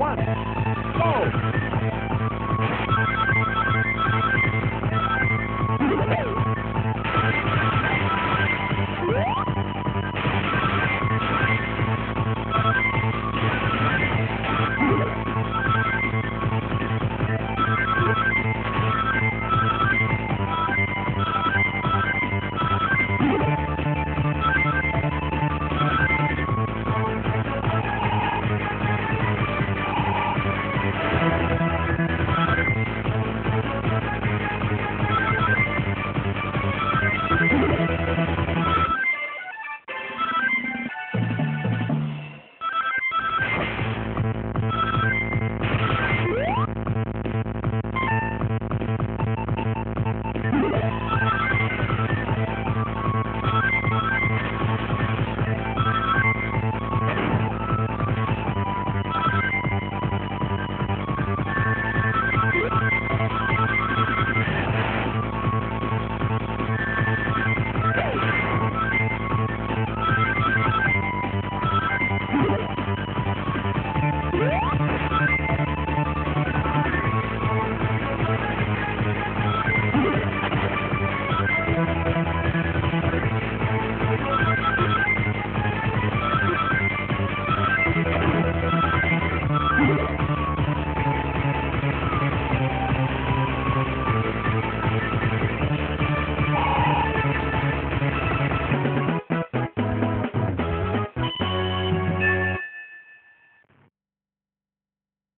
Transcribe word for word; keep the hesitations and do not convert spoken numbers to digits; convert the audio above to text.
One, go!